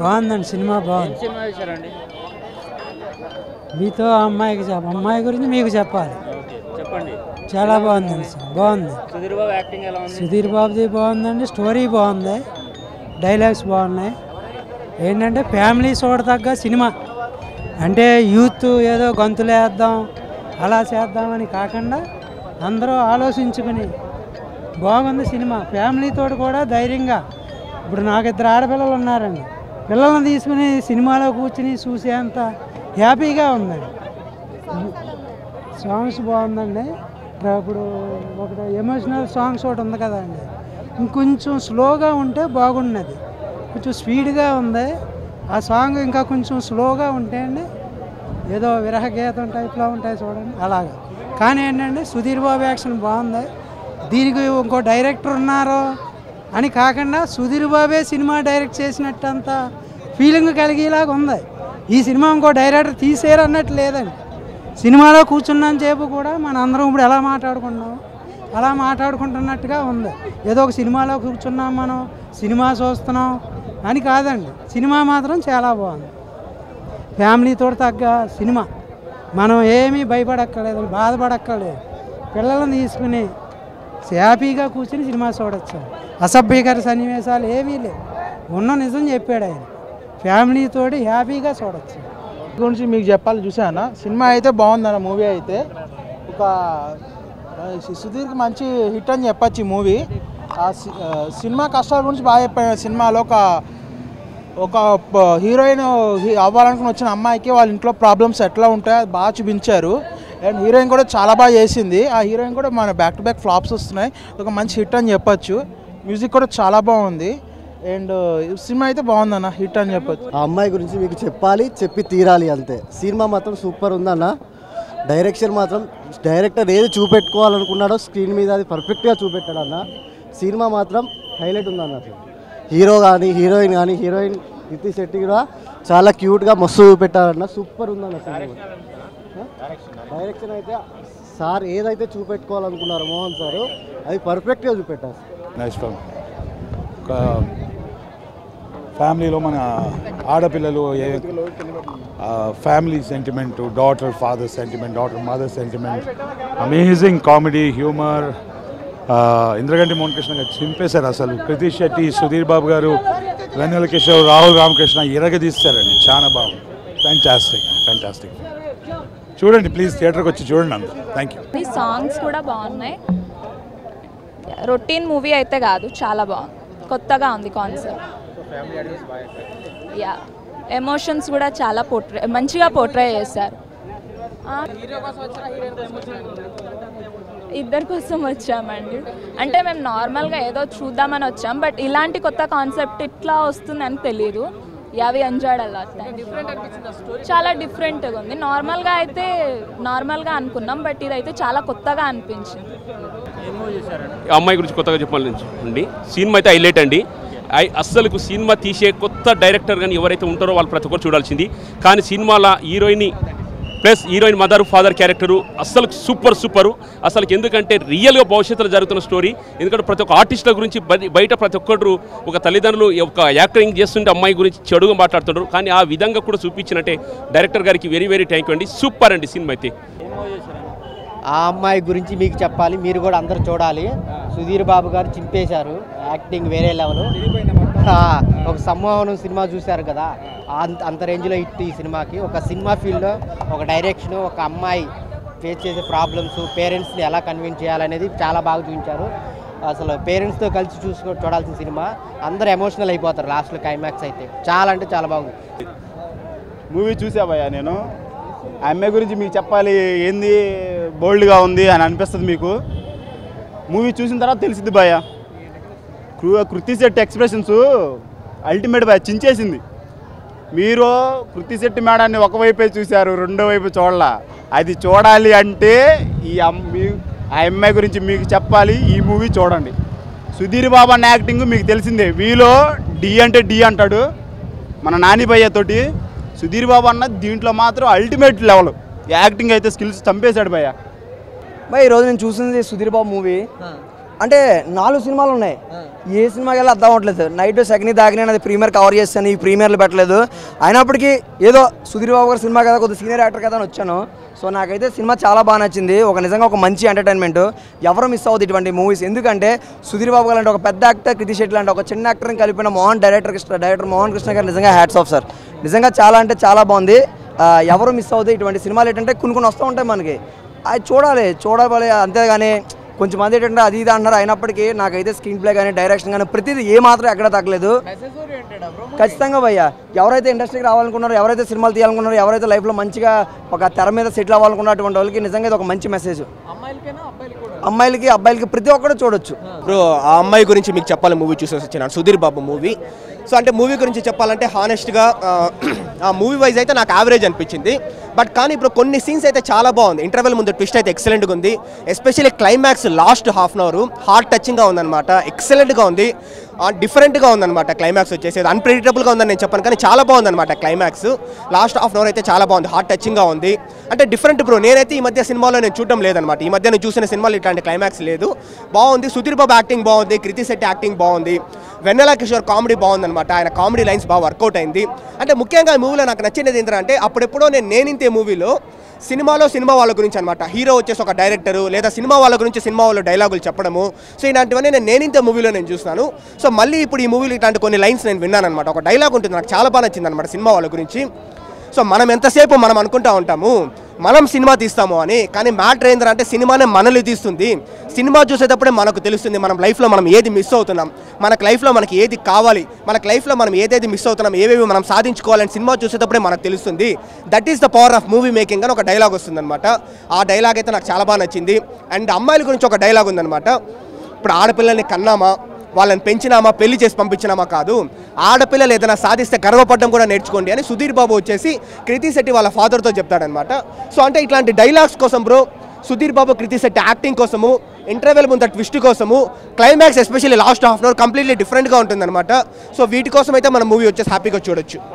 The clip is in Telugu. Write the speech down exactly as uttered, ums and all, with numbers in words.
బాగుందండి సినిమా బాగుంది. సినిమా చూశారండి? మీతో అమ్మాయికి చెప్ప అమ్మాయి గురించి మీకు చెప్పాలి. ఓకే చెప్పండి. చాలా బాగుందండి. బాగుంది. సుధీర్ బాబు యాక్టింగ్ ఎలా ఉంది? సుధీర్ బాబుది బాగుందండి. స్టోరీ బాగుంది, డైలాగ్స్ బాగున్నాయి. ఏంటంటే ఫ్యామిలీ చూడదగ్గ సినిమా. అంటే యూత్ ఏదో గంతులేద్దాం అలా చేద్దామని కాకుండా అందరూ ఆలోచించుకుని బాగుంది సినిమా. ఫ్యామిలీతో కూడా ధైర్యంగా, ఇప్పుడు నాకు ఇద్దరు ఆడపిల్లలు ఉన్నారండి, పిల్లల్ని తీసుకుని సినిమాలో కూర్చుని చూసేంత హ్యాపీగా ఉందండి. సాంగ్స్ బాగుందండి. ఇప్పుడు ఒకటి ఎమోషనల్ సాంగ్స్ ఒకటి ఉంది కదండి, ఇంకొంచెం స్లోగా ఉంటే బాగున్నది. కొంచెం స్పీడ్గా ఉంది ఆ సాంగ్, ఇంకా కొంచెం స్లోగా ఉంటే అండి ఏదో విరహ గీతం టైప్లో ఉంటాయి చూడండి అలాగా. కానీ ఏంటంటే సుధీర్ బాబు యాక్షన్ బాగుంది. దీనికి ఇంకో డైరెక్టర్ ఉన్నారు అని కాకుండా సుధీర్ బాబే సినిమా డైరెక్ట్ చేసినట్టంత ఫీలింగ్ కలిగేలాగా ఉంది ఈ సినిమా. ఇంకో డైరెక్టర్ తీసేరు అన్నట్టు లేదండి. సినిమాలో కూర్చున్నాను చేపు కూడా మన అందరం ఇప్పుడు ఎలా మాట్లాడుకున్నాం అలా మాట్లాడుకుంటున్నట్టుగా ఉంది. ఏదో ఒక సినిమాలో కూర్చున్నాం మనం, సినిమా చూస్తున్నాం అని కాదండి. సినిమా మాత్రం చాలా బాగుంది. ఫ్యామిలీతో తగ్గ సినిమా. మనం ఏమీ భయపడక్కర్లేదు, బాధపడక్కర్లేదు. పిల్లలను తీసుకుని హ్యాపీగా కూర్చుని సినిమా చూడొచ్చు. అసభ్యకర సన్నివేశాలు ఏమీ లేవు, ఉన్న నిజం చెప్పాడు ఆయన. ఫ్యామిలీతో హ్యాపీగా చూడొచ్చు. గురించి మీకు చెప్పాలి. చూసానా సినిమా అయితే బాగుందన్న. మూవీ అయితే ఒక సుధీర్కి మంచి హిట్ అని చెప్పచ్చు ఈ మూవీ. ఆ సినిమా కష్టాల గురించి బాగా చెప్పాడు సినిమాలో. ఒక ఒక హీరోయిన్ అవ్వాలనుకుని వచ్చిన అమ్మాయికి వాళ్ళ ఇంట్లో ప్రాబ్లమ్స్ ఎట్లా ఉంటాయో అది బాగా చూపించారు. అండ్ హీరోయిన్ కూడా చాలా బాగా చేసింది. ఆ హీరోయిన్ కూడా మన బ్యాక్ టు బ్యాక్ ఫ్లాప్స్ వస్తున్నాయి. ఒక మంచి హిట్ అని చెప్పచ్చు. మ్యూజిక్ కూడా చాలా బాగుంది. అండ్ సినిమా అయితే బాగుందన్న, హిట్ అని చెప్పచ్చు. ఆ అమ్మాయి గురించి మీకు చెప్పాలి, చెప్పి తీరాలి అంతే. సినిమా మాత్రం సూపర్ ఉందన్న. డైరెక్షన్ మాత్రం డైరెక్టర్ ఏది చూపెట్టుకోవాలనుకున్నాడో స్క్రీన్ మీద అది పర్ఫెక్ట్గా చూపెట్టాడు అన్న. సినిమా మాత్రం హైలైట్ ఉందన్న. హీరో కానీ హీరోయిన్ కానీ హీరోయిన్ కృతి శెట్టి కూడా చాలా క్యూట్గా మస్తు చూపెట్టారన్న. సూపర్ ఉందన్న సినిమా. డైరెక్షన్ అయితే సార్ ఏదైతే చూపెట్టుకోవాలనుకున్నారు మోహన్ సారు అది పర్ఫెక్ట్గా చూపెట్టారు. నెక్స్ట్ ఒక ఫ్యామిలీలో మన ఆడపిల్లలు family sentiment, daughter father sentiment, daughter mother sentiment, amazing comedy, humour. Indraganti Mohan Krishna గారు చింపేశారు అసలు. కృతి శెట్టి, సుధీర్ బాబు గారు, వెన్నెల కిషోర్, రాహుల్ రామకృష్ణ ఇరగదీస్తారండి. చాలా బాగుంది. Fantastic fantastic. చూడండి ప్లీజ్, థియేటర్కి వచ్చి చూడండి అందరూ. Thank you. ఈ సాంగ్స్ కూడా బాగున్నాయి. రొటీన్ మూవీ అయితే కాదు, చాలా బాగుంది. కొత్తగా ఉంది కాన్సెప్ట్. యా ఎమోషన్స్ కూడా చాలా పోట్రే మంచిగా పోట్రే చేశారు. ఇద్దరి కోసం వచ్చామండి. అంటే మేము నార్మల్గా ఏదో చూద్దామని వచ్చాం, బట్ ఇలాంటి కొత్త కాన్సెప్ట్ ఇట్లా వస్తుందని తెలీదు. యావి ఎంజాయ్డ్ అలా. చాలా డిఫరెంట్గా ఉంది. నార్మల్గా అయితే నార్మల్గా అనుకున్నాం, బట్ ఇదైతే చాలా కొత్తగా అనిపించింది. అమ్మాయి గురించి కొత్తగా చెప్పాలండి. సినిమా అయితే హైలైట్ అండి. అస్సలు సినిమా తీసే కొత్త డైరెక్టర్ కానీ ఎవరైతే ఉంటారో వాళ్ళు ప్రతి ఒక్కరు చూడాల్సింది. కానీ సినిమాలో heroine plus heroine mother father character అస్సలు సూపర్ సూపరు అసలు. ఎందుకంటే రియల్గా భవిష్యత్తులో జరుగుతున్న స్టోరీ. ఎందుకంటే ప్రతి ఒక్క ఆర్టిస్టుల గురించి బయట ప్రతి ఒక్కరు ఒక తల్లిదండ్రులు ఒక యాక్టింగ్ చేస్తుంటే అమ్మాయి గురించి చెడుగా మాట్లాడుతున్నారు, కానీ ఆ విధంగా కూడా చూపించినట్టే డైరెక్టర్ గారికి వెరీ వెరీ థ్యాంక్ యూ అండి. సూపర్ అండి సినిమా అయితే. ఆ అమ్మాయి గురించి మీకు చెప్పాలి, మీరు కూడా అందరూ చూడాలి. సుధీర్ బాబు గారు చింపేశారు, యాక్టింగ్ వేరే లెవెల్. ఒక సంభావన సినిమా చూశారు కదా, అంత రేంజ్లో హిట్ ఈ సినిమాకి. ఒక సినిమా ఫీల్డ్లో ఒక డైరెక్షన్, ఒక అమ్మాయి ఫేస్ చేసే ప్రాబ్లమ్స్, పేరెంట్స్ని ఎలా కన్విన్స్ చేయాలనేది చాలా బాగా చూపించారు. అసలు పేరెంట్స్తో కలిసి చూసుకో చూడాల్సిన సినిమా. అందరూ ఎమోషనల్ అయిపోతారు లాస్ట్లో క్లైమాక్స్ అయితే. చాలా అంటే చాలా బాగుంది మూవీ. చూసావయ్యా నేను. ఆ అమ్మాయి గురించి మీకు చెప్పాలి ఏంది బోల్డ్గా ఉంది అని అనిపిస్తుంది మీకు. మూవీ చూసిన తర్వాత తెలిసింది భయ. కృతి శెట్టి ఎక్స్ప్రెషన్స్ అల్టిమేట్ భయ, చించేసింది. మీరు కృతి శెట్టి మేడాన్ని ఒకవైపే చూశారు, రెండో వైపు చూడాల. అది చూడాలి అంటే ఈ అమ్మాయి ఆ అమ్మాయి గురించి మీకు చెప్పాలి ఈ మూవీ చూడండి. సుధీర్ బాబు అన్న యాక్టింగ్ మీకు తెలిసిందే. వీలో డి అంటే డి అంటాడు మన నాని భయ్య తోటి. సుధీర్ బాబు అన్న దీంట్లో మాత్రం అల్టిమేట్ లెవెల్ యాక్టింగ్ అయితే స్కిల్స్ చంపేశాడు భయ్య. భయ ఈరోజు నేను చూసింది సుధీర్ బాబు మూవీ. అంటే నాలుగు సినిమాలు ఉన్నాయి ఏ సినిమాకి వెళ్ళి అర్థం అవ్వట్లేదు నైట్ సెకండ్ దాకినే అది ప్రీమియర్ కవర్ చేస్తాను ఈ ప్రీమియర్లు పెట్టలేదు అయినప్పటికీ ఏదో సుధీర్ బాబు గారి సినిమా కదా కొద్ది సీనియర్ యాక్టర్ కదా అని వచ్చాను సో నాకైతే సినిమా చాలా బాగా నచ్చింది ఒక నిజంగా ఒక మంచి ఎంటర్టైన్మెంట్ ఎవరు మిస్ అవ్వదు ఇటువంటి మూవీస్ ఎందుకంటే సుధీర్ బాబు గారు అంటే ఒక పెద్ద యాక్టర్ క్రితి శెట్టి లాంటి ఒక చిన్న యాక్టర్ని కలిపిన మోహన్ డైరెక్టర్ కృష్ణ డైరెక్టర్ మోహన్ కృష్ణ గారు నిజంగా హ్యాట్స్ ఆఫ్ సార్ నిజంగా చాలా అంటే చాలా బాగుంది ఎవరు మిస్ అవ్వదు ఇటువంటి సినిమాలు ఏంటంటే కొన్ని కొన్ని వస్తూ ఉంటాయి మనకి అది చూడాలి చూడాలి అంతేగాని కొంచెం మంది ఏంటంటే అది ఇది అంటారు అయినప్పటికీ నాకైతే స్క్రీన్ ప్లే కానీ డైరెక్షన్ కానీ ప్రతిదీ ఏమాత్రం ఎక్కడ తగ్గలేదు ఖచ్చితంగా భయ్యా ఎవరైతే ఇండస్ట్రీకి రావాలనుకున్నారో ఎవరైతే సినిమాలు తీయాలనుకున్నారో ఎవరైతే లైఫ్లో మంచిగా ఒక తెర మీద సెటిల్ అవ్వాలనుకున్నటువంటి వాళ్ళకి నిజంగా ఇది ఒక మంచి మెసేజ్ అమ్మాయిలకి అబ్బాయిలకి ప్రతి ఒక్కరు చూడొచ్చు ఇప్పుడు ఆ అమ్మాయి గురించి మీకు చెప్పాలి మూవీ చూసేసి వచ్చినాను సుధీర్ బాబు మూవీ సో అంటే మూవీ గురించి చెప్పాలంటే హానెస్ట్గా ఆ మూవీ వైజ్ అయితే నాకు యావరేజ్ అనిపించింది బట్ కానీ ఇప్పుడు కొన్ని సీన్స్ అయితే చాలా బాగుంది ఇంటర్వెల్ ముందు ట్విస్ట్ అయితే ఎక్సలెంట్గా ఉంది especially climax last half an hour heart టచింగ్గా ఉందన్నమాట ఎక్సలెంట్గా ఉంది డిఫరెంట్గా ఉందన్నమాట క్లైమాక్స్ వచ్చేసి అన్ప్రెడిక్టబుల్గా ఉందని నేను చెప్పాను కానీ చాలా బాగుందన్నమాట climax last half an hour అయితే చాలా బాగుంది హార్ట్ టచింగ్గా ఉంది అంటే డిఫరెంట్ బ్రో నేనైతే ఈ మధ్య సినిమాలో నేను చూడడం లేదనమాట ఈ మధ్య నేను చూసిన సినిమాలో ఇట్లాంటి క్లైమాక్స్ లేదు బాగుంది సుధీర్ బాబు యాక్టింగ్ బాగుంది క్రితి శెట్టి యాక్టింగ్ బాగుంది వెన్నెల కిషోర్ కామెడీ బాగుందనమాట ఆయన కామెడీ లైన్స్ బాగా వర్కౌట్ అయింది అంటే ముఖ్యంగా ఈ మూవీలో నాకు నచ్చినది ఏంటంటే అప్పుడెప్పుడో నేను నేనింతే మూవీలో సినిమాలో సినిమా వాళ్ళ గురించి అనమాట హీరో వచ్చేసి ఒక డైరెక్టరు లేదా సినిమా వాళ్ళ గురించి సినిమా వాళ్ళు డైలాగులు చెప్పడము సో ఇలాంటివన్నీ నేను నేనింత మూవీలో నేను చూస్తాను సో మళ్ళీ ఇప్పుడు ఈ మూవీలో ఇలాంటి కొన్ని లైన్స్ నేను విన్నాను అనమాట ఒక డైలాగ్ ఉంటుంది నాకు చాలా బాగా నచ్చింది అనమాట సినిమా వాళ్ళ గురించి సో మనం ఎంతసేపు మనం అనుకుంటా ఉంటాము మనం సినిమా తీస్తాము అని కానీ మ్యాటర్ ఏంటంటే సినిమానే మనల్ని తీస్తుంది సినిమా చూసేటప్పుడే మనకు తెలుస్తుంది మనం లైఫ్లో మనం ఏది మిస్ అవుతున్నాం మనకు లైఫ్లో మనకి ఏది కావాలి మనకు లైఫ్లో మనం ఏదేది మిస్ అవుతున్నాం ఏవేవి మనం సాధించుకోవాలని సినిమా చూసేటప్పుడే మనకు తెలుస్తుంది that is the power of movie making అని ఒక డైలాగ్ వస్తుందన్నమాట ఆ డైలాగ్ అయితే నాకు చాలా బాగా నచ్చింది అండ్ అమ్మాయిల గురించి ఒక డైలాగ్ ఉందన్నమాట ఇప్పుడు ఆడపిల్లల్ని కన్నామా వాళ్ళని పెంచినామా పెళ్లి చేసి పంపించినామా కాదు ఆడపిల్లలు ఏదైనా సాధిస్తే గర్వపడడం కూడా నేర్చుకోండి అని సుధీర్ బాబు వచ్చేసి క్రితి శెట్టి వాళ్ళ ఫాదర్తో చెప్తాడనమాట సో అంటే ఇట్లాంటి డైలాగ్స్ కోసం బ్రో సుధీర్ బాబు క్రితి శెట్టి యాక్టింగ్ కోసము ఇంటర్వెల్ ముందు ట్విస్ట్ కోసము climax especially last half an hour completely డిఫరెంట్గా ఉంటుందన్నమాట సో వీటి కోసం అయితే మన మూవీ వచ్చేసి హ్యాపీగా చూడొచ్చు